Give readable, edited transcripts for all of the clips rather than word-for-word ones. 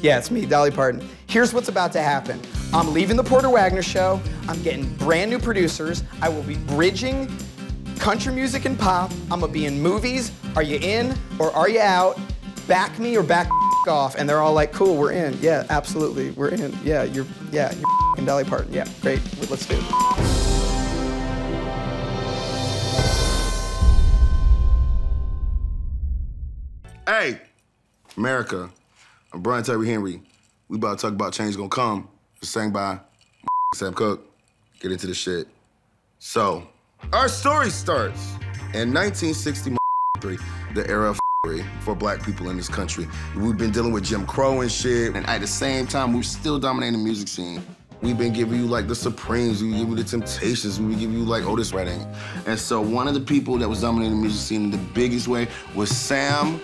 Yeah, it's me, Dolly Parton. Here's what's about to happen. I'm leaving the Porter Wagoner show. I'm getting brand new producers. I will be bridging country music and pop. I'm gonna be in movies. Are you in or are you out? Back me or back off. And they're all like, cool, we're in. Yeah, absolutely, we're in. Yeah, you're f***ing Dolly Parton. Yeah, great, let's do it. Hey, America, I'm Brian Tyree Henry. We about to talk about Change Is Gonna Come. It's sang by Sam Cooke. Get into the shit. So, our story starts in 1963, the era of for black people in this country. We've been dealing with Jim Crow and shit, and at the same time, we're still dominating the music scene. We've been giving you like the Supremes, we give you the Temptations, we give you like Otis Redding. And so one of the people that was dominating the music scene in the biggest way was Sam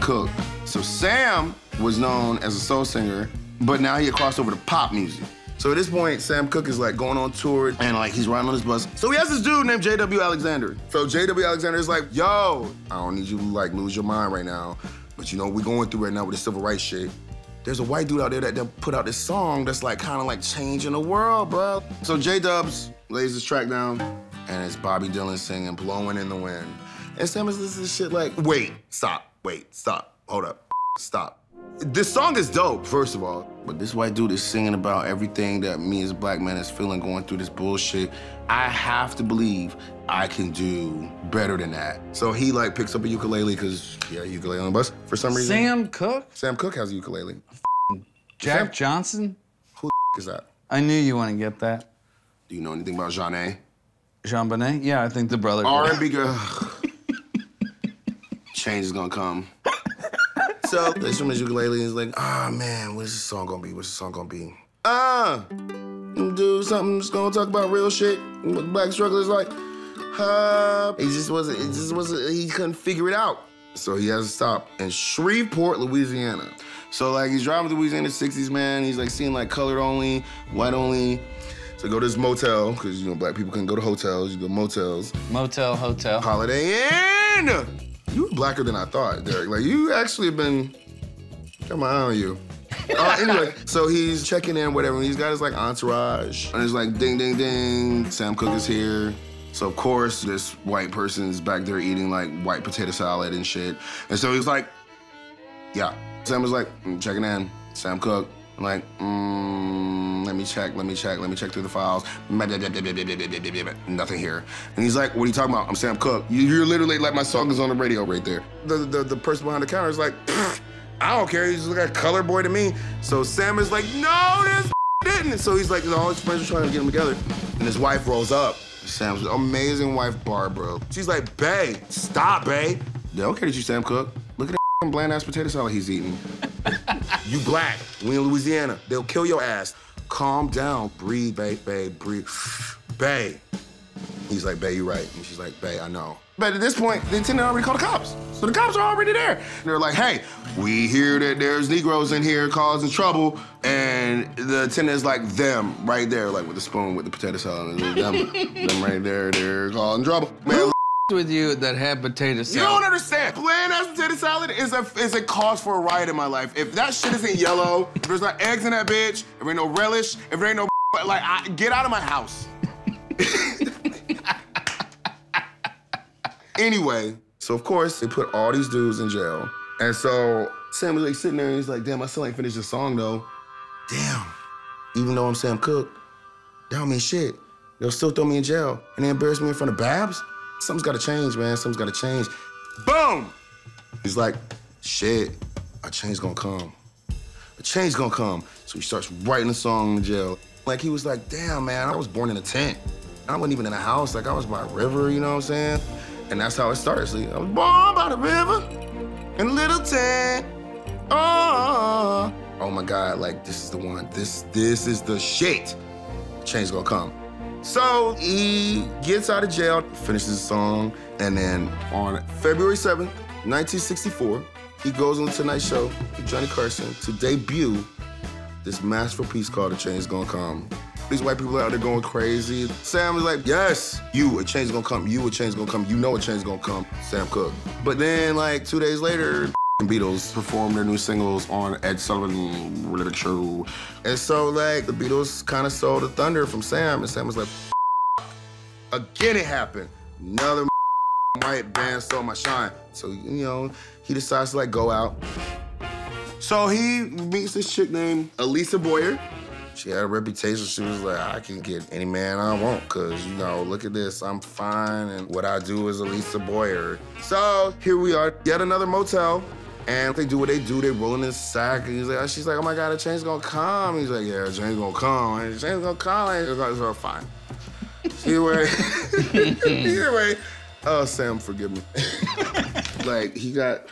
Cooke. So Sam was known as a soul singer, but now he had crossed over to pop music. So at this point, Sam Cooke is like going on tour and like he's riding on his bus. So he has this dude named J.W. Alexander. So J.W. Alexander is like, yo, I don't need you to like lose your mind right now, but you know what we're going through right now with the civil rights shit. There's a white dude out there that put out this song that's like kind of like changing the world, bro. So J-Dubs lays this track down, and it's Bobby Dylan singing Blowing in the Wind. And Sam is listening to shit like, wait, stop, hold up, stop. This song is dope, first of all. But this white dude is singing about everything that me as a black man is feeling going through this bullshit. I have to believe I can do better than that. So he like picks up a ukulele, cause yeah, ukulele on the bus for some reason. Sam Cooke? Sam Cooke has a ukulele. Jack Johnson? Who the is that? I knew you want to get that. Do you know anything about Jean-A? Jean-Bonnet? Yeah, I think the brother. R&B girl. Change Is Gonna Come. So they strum his ukulele and he's like, ah, man, what's this song gonna be? Do something that's gonna talk about real shit. What the black struggle is like. He couldn't figure it out. So he has to stop in Shreveport, Louisiana. So like he's driving through Louisiana 60s, man. He's like seeing like colored only, white only. So go to this motel, because you know black people couldn't go to hotels, you go to motels. Motel, hotel. Holiday Inn! You were blacker than I thought, Derek. Like, you actually have been, got my eye on you. Anyway, so he's checking in, whatever, and he's got his, like, entourage. And it's like, ding, ding, ding, Sam Cooke is here. So, of course, this white person's back there eating, like, white potato salad and shit. And so he's like, yeah. Sam was like, checking in, Sam Cooke. I'm like, let me check through the files. Nothing here. And he's like, what are you talking about? I'm Sam Cooke. You're literally like, my song is on the radio right there. The person behind the counter is like, I don't care, he's like a color boy to me. So Sam is like, no, this didn't. So he's like, all his friends are trying to get him together. And his wife rolls up. Sam's amazing wife, Barbara. She's like, bae, stop, bae. I don't care that you Sam Cooke. Look at that bland ass potato salad he's eating. You black, we in Louisiana. They'll kill your ass. Calm down, breathe, babe, breathe. Babe. He's like, babe, you right. And she's like, babe, I know. But at this point, the attendant already called the cops. So the cops are already there. And they're like, hey, we hear that there's Negroes in here causing trouble. And the attendant's like, them right there, like with the spoon, with the potato salad. And them right there, they're causing trouble. Man, with you that had potato salad. You don't understand. Plain ass potato salad is a cause for a riot in my life. If that shit isn't yellow, if there's not eggs in that bitch, if there ain't no relish, if there ain't no like, get out of my house. Anyway, so of course they put all these dudes in jail. And so Sam was like sitting there and he's like, damn, I still ain't finished this song though. Damn, even though I'm Sam Cooke, that don't mean shit. They'll still throw me in jail and they embarrass me in front of Babs? Something's gotta change, man, something's gotta change. Boom! He's like, shit, a change's gonna come. A change's gonna come. So he starts writing a song in jail. Like, he was like, damn, man, I was born in a tent. I wasn't even in a house, like, I was by a river, you know what I'm saying? And that's how it starts. Like, I was born by the river in a little tent. Oh my God, like, this is the one. This is the shit. A change's gonna come. So he gets out of jail, finishes the song, and then on February 7th, 1964, he goes on The Tonight Show with Johnny Carson to debut this masterpiece called A Change Is Gonna Come. These white people out there going crazy. Sam was like, yes, you, a change is gonna come, you, a change is gonna come, you know a change is gonna come, Sam Cooke. But then like 2 days later, Beatles performed their new singles on Ed Sullivan Related Show. And so, like, the Beatles kind of stole the thunder from Sam, and Sam was like, again it happened. Another white band stole my shine. So, you know, he decides to, like, go out. So he meets this chick named Elisa Boyer. She had a reputation. She was like, I can get any man I want, because, you know, look at this, I'm fine, and what I do is Elisa Boyer. So here we are, yet another motel, and they do what they do. They rolling in sack, and he's like, she's like, oh my God, a change is gonna come. He's like, yeah, a change is gonna come. And a change is gonna come. It's all fine. Anyway, anyway, oh, Sam, forgive me. Like, he got,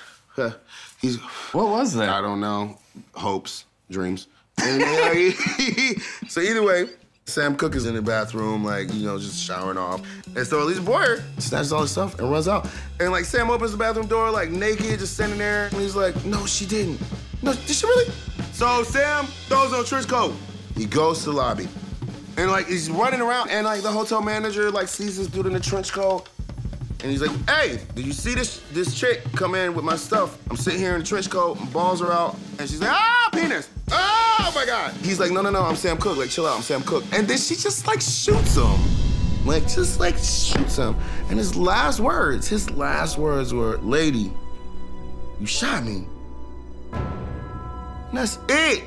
he's. What was that? I don't know. Hopes, dreams. So either way, Sam Cooke is in the bathroom, like, you know, just showering off. And so Elisa Boyer snatches all his stuff and runs out. And, like, Sam opens the bathroom door, like, naked, just standing there. And he's like, no, she didn't. No, did she really? So Sam throws on a trench coat. He goes to the lobby. And, like, he's running around. And, like, the hotel manager, like, sees this dude in a trench coat. And he's like, hey, did you see this chick come in with my stuff? I'm sitting here in a trench coat, my balls are out. And she's like, ah, penis. Oh my God. He's like, no, no, no, I'm Sam Cooke. Like, chill out, I'm Sam Cooke. And then she just, like, shoots him. Like, just, like, shoots him. And his last words were, lady, you shot me. And that's it.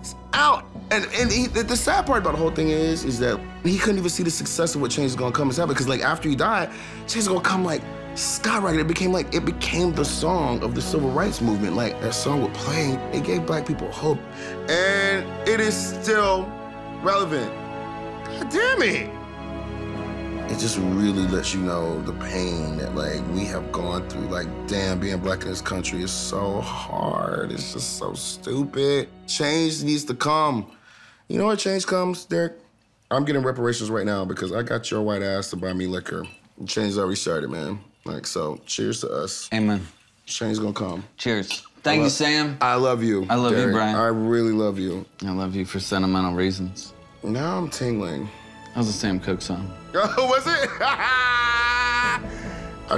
It's out. And he, the sad part about the whole thing is that he couldn't even see the success of what Change Is Gonna Come has happened, because, like, after he died, Change Is Gonna Come, like, skyrocketed. It became the song of the civil rights movement. Like, that song was playing. It gave black people hope. And it is still relevant. God damn it. It just really lets you know the pain that, like, we have gone through. Like, damn, being black in this country is so hard. It's just so stupid. Change needs to come. You know what change comes, Derek? I'm getting reparations right now because I got your white ass to buy me liquor. Change already started, man. Like, so, cheers to us. Amen. Change's gonna come. Cheers. Thank you, Sam. I love you. I love you, Brian. I really love you. I love you for sentimental reasons. Now I'm tingling. That was a Sam Cooke song. Oh, was it? I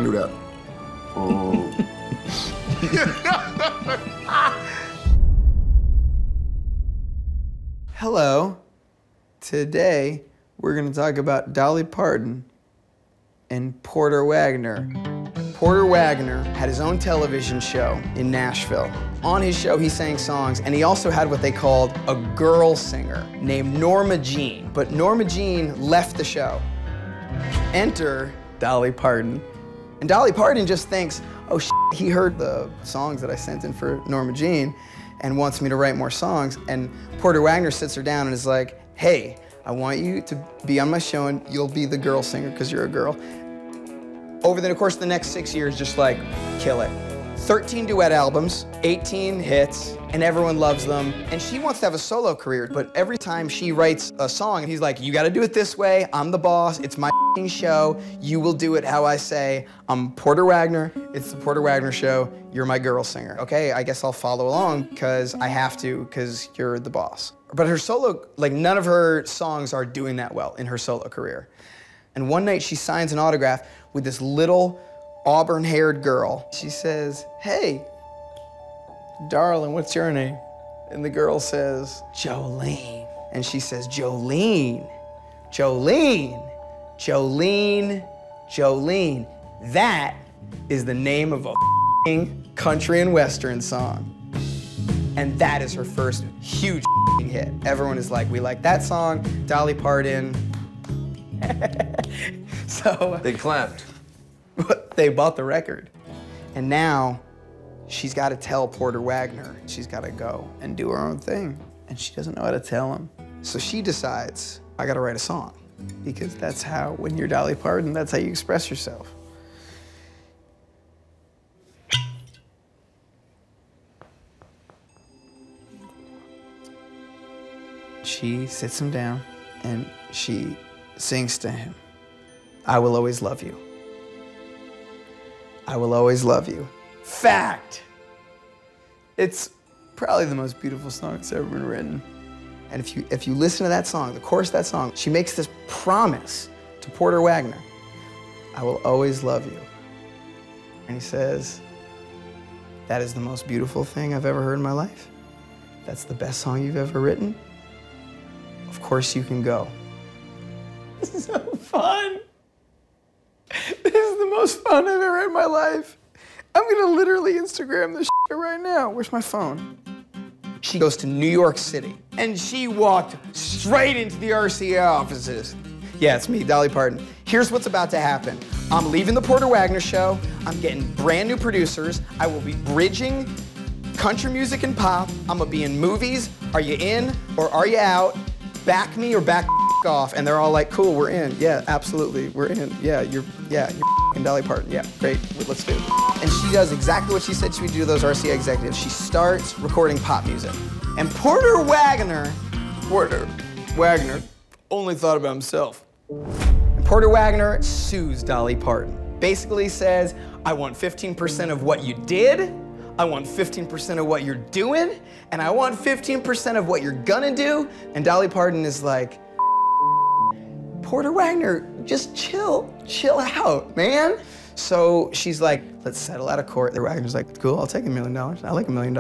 knew that. Oh. Hello. Today, we're gonna talk about Dolly Parton and Porter Wagoner. Porter Wagoner had his own television show in Nashville. On his show, he sang songs, and he also had what they called a girl singer named Norma Jean. But Norma Jean left the show. Enter Dolly Parton. And Dolly Parton just thinks, oh, shit, he heard the songs that I sent in for Norma Jean and wants me to write more songs. And Porter Wagoner sits her down and is like, hey, I want you to be on my show and you'll be the girl singer because you're a girl. Over the course of the next 6 years, just like, kill it. 13 duet albums, 18 hits, and everyone loves them. And she wants to have a solo career, but every time she writes a song, he's like, you gotta do it this way, I'm the boss, it's my show, you will do it how I say, I'm Porter Wagoner, it's the Porter Wagoner show, you're my girl singer. Okay, I guess I'll follow along, because I have to, because you're the boss. But her solo, like, none of her songs are doing that well in her solo career. And one night she signs an autograph with this little, auburn-haired girl. She says, hey, darling, what's your name? And the girl says, Jolene. And she says, Jolene, Jolene, Jolene, Jolene. That is the name of a f***ing country and western song. And that is her first huge f***ing hit. Everyone is like, we like that song, Dolly Parton. So. They clapped. They bought the record. And now, she's got to tell Porter Wagoner she's got to go and do her own thing. And she doesn't know how to tell him. So she decides, I got to write a song. Because that's how, when you're Dolly Parton, that's how you express yourself. She sits him down, and she sings to him, I will always love you. I will always love you. Fact! It's probably the most beautiful song that's ever been written. And if you listen to that song, the chorus of that song, she makes this promise to Porter Wagoner. I will always love you. And he says, That is the most beautiful thing I've ever heard in my life. That's the best song you've ever written. Of course you can go. This is so fun. This is the most fun I've ever had in my life. I'm gonna literally Instagram this shit right now. Where's my phone? She goes to New York City, and she walked straight into the RCA offices. Yeah, it's me, Dolly Parton. Here's what's about to happen. I'm leaving the Porter Wagoner show. I'm getting brand new producers. I will be bridging country music and pop. I'm gonna be in movies. Are you in or are you out? Back me or back off. And they're all like, cool, we're in. Yeah, absolutely, we're in. Yeah, you're Dolly Parton. Yeah, great, let's do it. And she does exactly what she said she would do to those RCA executives. She starts recording pop music. And Porter Wagoner only thought about himself. And Porter Wagoner sues Dolly Parton. Basically says, I want 15% of what you did, I want 15% of what you're doing, and I want 15% of what you're gonna do. And Dolly Parton is like, Porter Wagoner, just chill out, man. So she's like, let's settle out of court. The Wagoner's like, cool, I'll take $1 million. I like $1 million.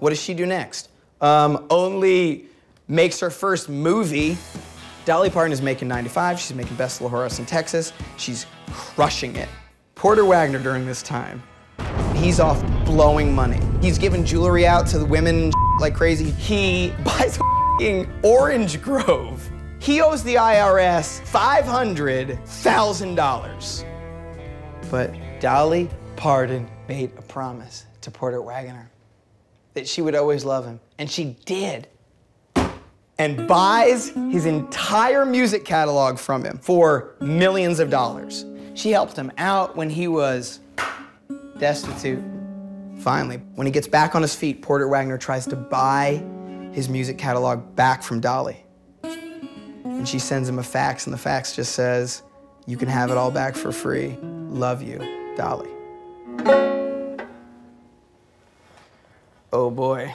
What does she do next? Only makes her first movie. Dolly Parton is making 9 to 5. She's making Best Little Whorehouse in Texas. She's crushing it. Porter Wagoner during this time, he's off blowing money. He's giving jewelry out to the women and like crazy. He buys a orange grove. He owes the IRS $500,000. But Dolly Parton made a promise to Porter Wagoner that she would always love him, and she did. And buys his entire music catalog from him for millions of dollars. She helped him out when he was destitute. Finally, when he gets back on his feet, Porter Wagoner tries to buy his music catalog back from Dolly. And she sends him a fax, and the fax just says, you can have it all back for free. Love you, Dolly. Oh boy,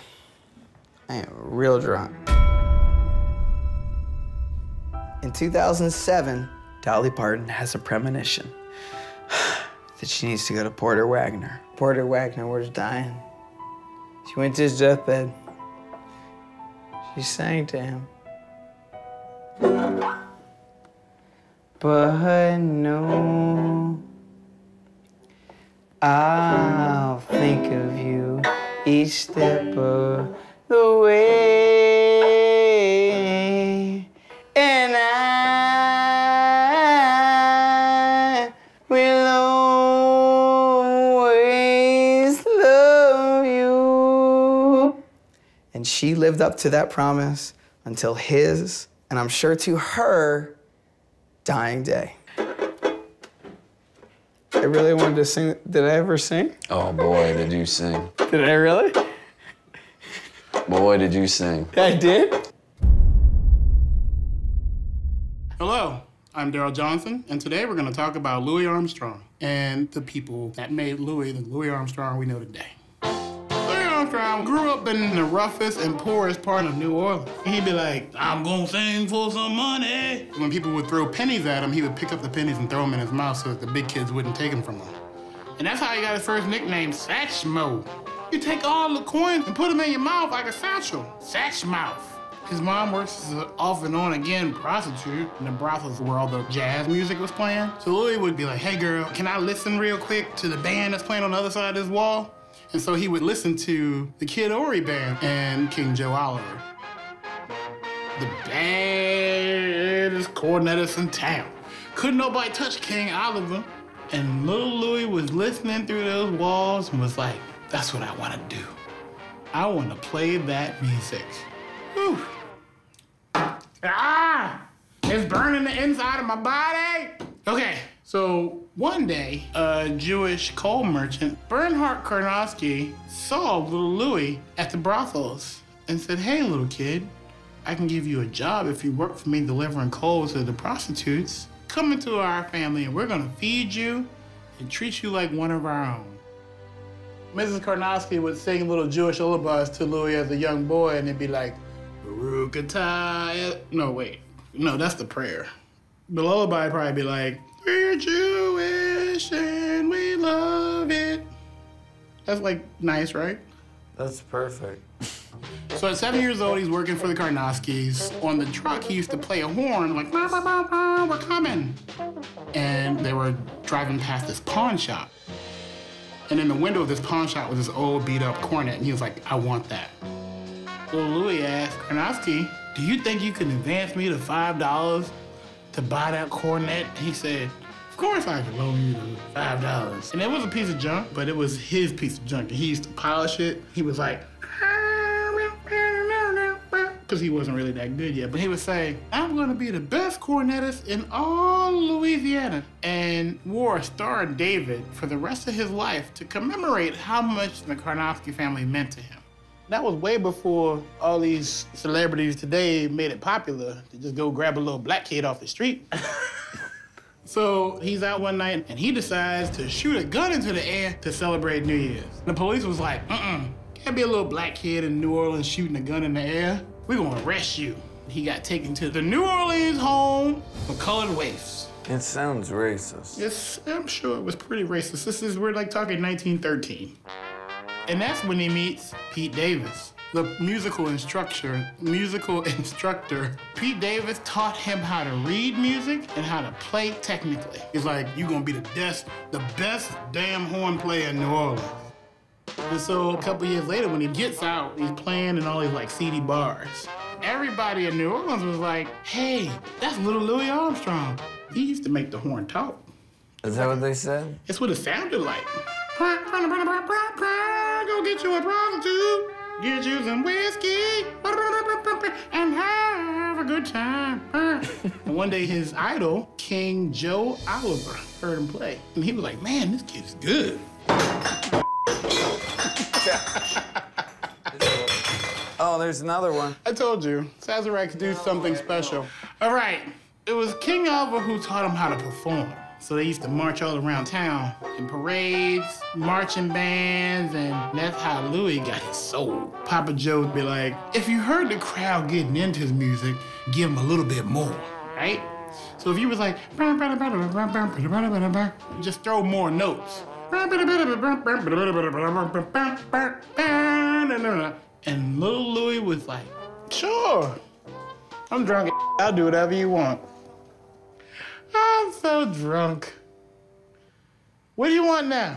I am real drunk. In 2007, Dolly Parton has a premonition that she needs to go to Porter Wagoner. Porter Wagoner was dying. She went to his deathbed. She sang to him. But no, I'll think of you each step of the way. And I will always love you. And she lived up to that promise until his, and I'm sure to her, dying day. I really wanted to sing. Did I ever sing? Oh boy, did you sing. Did I really? Boy, did you sing. I did? Hello, I'm Darryl Johnson, and today we're gonna talk about Louis Armstrong and the people that made Louis the Louis Armstrong we know today. Louis Armstrong grew up in the roughest and poorest part of New Orleans. He'd be like, I'm gonna sing for some money. When people would throw pennies at him, he would pick up the pennies and throw them in his mouth so that the big kids wouldn't take them from him. And that's how he got his first nickname, Satchmo. You take all the coins and put them in your mouth like a satchel. Satchmouth. His mom works as an off and on again prostitute in the brothels where all the jazz music was playing. So Louis would be like, hey girl, can I listen real quick to the band that's playing on the other side of this wall? And so he would listen to the Kid Ory band and King Oliver. The baddest cornetist in town. Couldn't nobody touch King Oliver. And little Louis was listening through those walls and was like, that's what I want to do. I want to play that music. Whew. Ah! It's burning the inside of my body! Okay, so one day, a Jewish coal merchant, Bernhard Karnowski, saw little Louis at the brothels and said, hey, little kid, I can give you a job if you work for me delivering coal to the prostitutes. Come into our family and we're gonna feed you and treat you like one of our own. Mrs. Karnowski would sing little Jewish lullabies to Louis as a young boy, and it'd be like, no, wait. No, that's the prayer. The lullaby would probably be like, we're Jewish and we love it. That's like nice, right? That's perfect. So at 7 years old, he's working for the Karnowskis. On the truck, he used to play a horn, like, bah, bah, bah, bah, we're coming. And they were driving past this pawn shop. And in the window of this pawn shop was this old beat-up cornet, and he was like, I want that. So Louis asked, Karnowski, do you think you can advance me the $5 to buy that cornet? And he said, of course I can loan you the $5. And it was a piece of junk, but it was his piece of junk. He used to polish it. He was like, because he wasn't really that good yet, but he would say, I'm gonna be the best cornetist in all Louisiana, and wore a Star of David for the rest of his life to commemorate how much the Karnowski family meant to him. That was way before all these celebrities today made it popular to just go grab a little black kid off the street. So he's out one night, and he decides to shoot a gun into the air to celebrate New Year's. The police was like, can't be a little black kid in New Orleans shooting a gun in the air. We're gonna arrest you. He got taken to the New Orleans Home for Colored Waifs. It sounds racist. Yes, I'm sure it was pretty racist. This is, we're like talking 1913. And that's when he meets Pete Davis, the musical instructor. Pete Davis taught him how to read music and how to play technically. He's like, you're gonna be the best damn horn player in New Orleans. And so a couple years later, when he gets out, he's playing in all these like seedy bars. Everybody in New Orleans was like, hey, that's little Louis Armstrong. He used to make the horn talk. Is that what they said? It's what it sounded like. Go get you a prostitute, get you some whiskey, and have a good time. And one day his idol, King Oliver, heard him play. And he was like, man, this kid's good. Oh, there's another one. I told you, Sazerac could do something special. All right, it was King Oliver who taught him how to perform. So they used to march all around town in parades, marching bands, and that's how Louis got his soul. Papa Joe would be like, if you heard the crowd getting into his music, give him a little bit more, right? So if you was like, just throw more notes. And little Louis was like, sure, I'm drunk, I'll do whatever you want. I'm so drunk. What do you want now?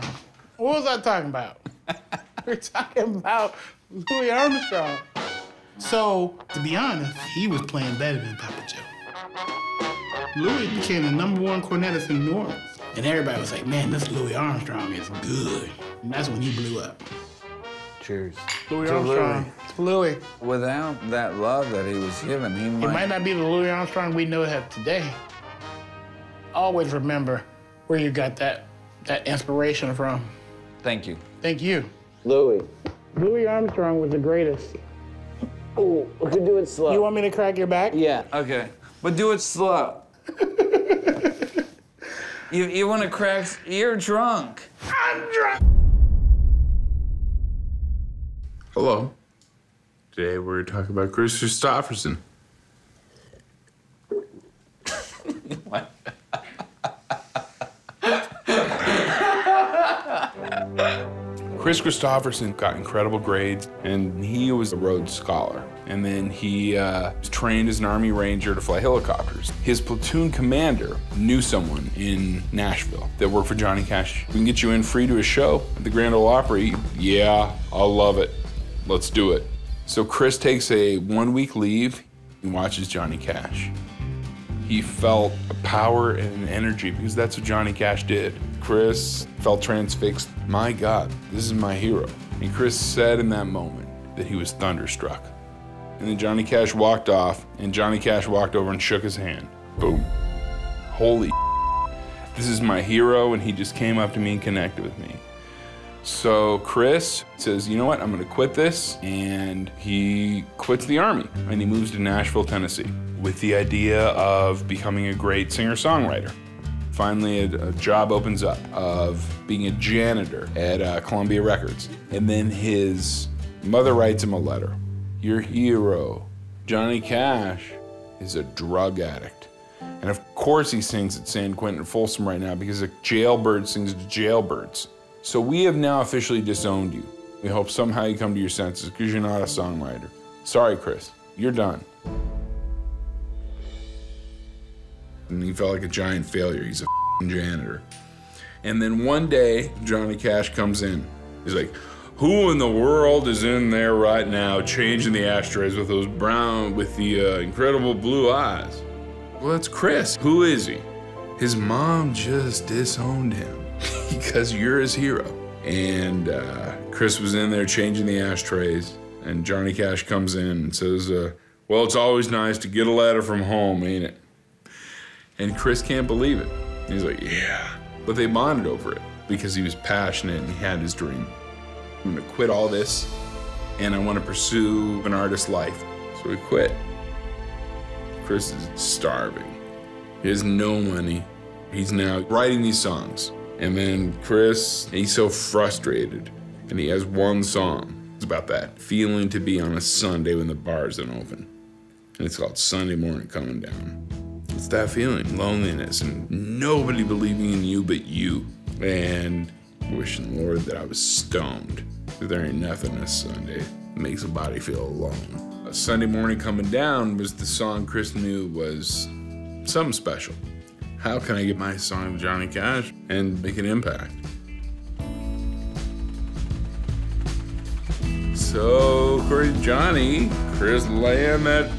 What was I talking about? We're talking about Louis Armstrong. So, to be honest, he was playing better than Papa Joe. Louis became the #1 cornetist in New Orleans. And everybody was like, man, this Louis Armstrong is good. And that's when he blew up. Cheers. Louis Armstrong. It's Louis. Without that love that he was given, It might not be the Louis Armstrong we know of today. Always remember where you got that inspiration from. Thank you. Thank you. Louis. Louis Armstrong was the greatest. Oh, we could do it slow. You want me to crack your back? Yeah. Okay. But do it slow. You want to crack? You're drunk. I'm drunk. Hello. Today we're talking about Kris Kristofferson. What? Kris Kristofferson got incredible grades, and he was a Rhodes Scholar. And then he was trained as an Army Ranger to fly helicopters. His platoon commander knew someone in Nashville that worked for Johnny Cash. We can get you in free to a show at the Grand Ole Opry. Yeah, I'll love it. Let's do it. So Kris takes a 1-week leave and watches Johnny Cash. He felt a power and an energy because that's what Johnny Cash did. Kris felt transfixed. My God, this is my hero. And Kris said in that moment that he was thunderstruck. And then Johnny Cash walked off, and Johnny Cash walked over and shook his hand. Boom. Holy this is my hero, and he just came up to me and connected with me. So Kris says, you know what, I'm gonna quit this. And he quits the Army, and he moves to Nashville, Tennessee, with the idea of becoming a great singer-songwriter. Finally, a job opens up of being a janitor at Columbia Records. And then his mother writes him a letter. Your hero, Johnny Cash, is a drug addict. And of course he sings at San Quentin and Folsom right now because a jailbird sings to jailbirds. So we have now officially disowned you. We hope somehow you come to your senses because you're not a songwriter. Sorry, Kris, you're done. And he felt like a giant failure. He's a f***ing janitor. And then one day, Johnny Cash comes in. He's like, who in the world is in there right now changing the ashtrays with those brown, with the incredible blue eyes? Well, that's Kris. Who is he? His mom just disowned him because you're his hero. And Kris was in there changing the ashtrays, and Johnny Cash comes in and says, well, it's always nice to get a letter from home, ain't it? And Kris can't believe it. He's like, yeah. But they bonded over it because he was passionate and he had his dream. I'm gonna quit all this and I wanna pursue an artist's life. So he quit. Kris is starving. He has no money. He's now writing these songs. And then Kris, he's so frustrated and he has one song. It's about that feeling to be on a Sunday when the bars don't open. And it's called Sunday Morning Coming Down. It's that feeling, loneliness, and nobody believing in you but you. And wishing, Lord, that I was stoned. There ain't nothing this Sunday. It makes a body feel alone. A Sunday Morning Coming Down was the song Kris knew was something special. How can I get my song to Johnny Cash and make an impact? So, according to Johnny, Kris lay on that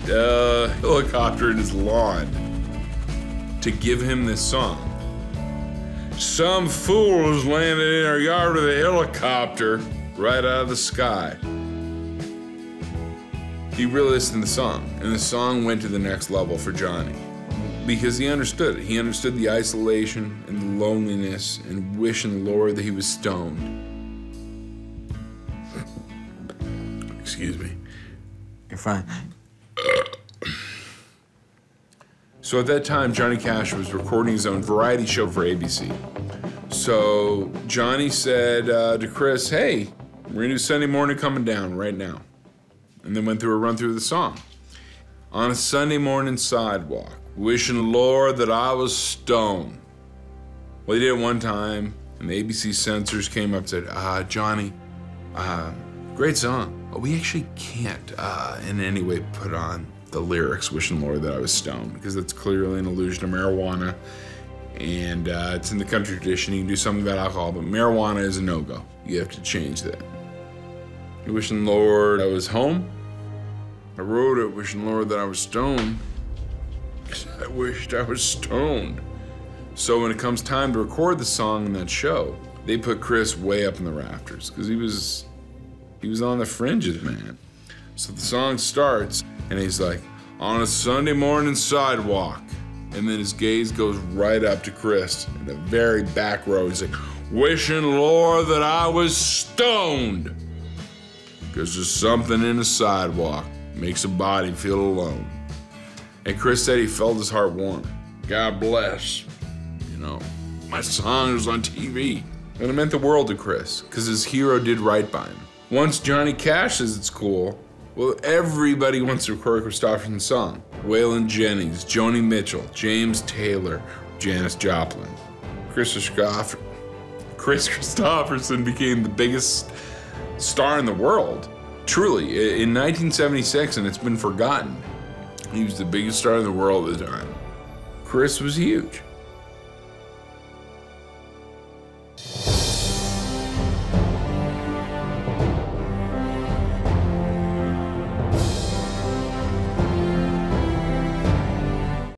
helicopter in his lawn to give him this song. Some fool's landed in our yard with a helicopter right out of the sky. He really listened to the song, and the song went to the next level for Johnny because he understood it. He understood the isolation and the loneliness and wishing the Lord that he was stoned. Excuse me. You're fine. So at that time, Johnny Cash was recording his own variety show for ABC. So Johnny said to Kris, hey, we're gonna do Sunday Morning Coming Down right now. And then went through a run through the song. On a Sunday morning sidewalk, wishing Lord that I was stoned. Well, he did it one time, and the ABC censors came up and said, Johnny, great song. But we actually can't in any way put on the lyrics, wishing Lord that I was stoned, because that's clearly an allusion to marijuana. And it's in the country tradition, you can do something about alcohol, but marijuana is a no-go. You have to change that. Wishing Lord I was home. I wrote it wishing Lord that I was stoned, because I wished I was stoned. So when it comes time to record the song in that show, they put Kris way up in the rafters, because he was on the fringes, man. So the song starts, and he's like, on a Sunday morning sidewalk. And then his gaze goes right up to Kris in the very back row. He's like, wishing, Lord, that I was stoned. Because there's something in the sidewalk makes a body feel alone. And Kris said he felt his heart warm. God bless. You know, my song was on TV. And it meant the world to Kris, because his hero did right by him. Once Johnny Cash says it's cool, well, everybody wants to record Kris Kristofferson's song. Waylon Jennings, Joni Mitchell, James Taylor, Janis Joplin. Kris Kristofferson became the biggest star in the world. Truly, in 1976, and it's been forgotten, he was the biggest star in the world at the time. Kris was huge.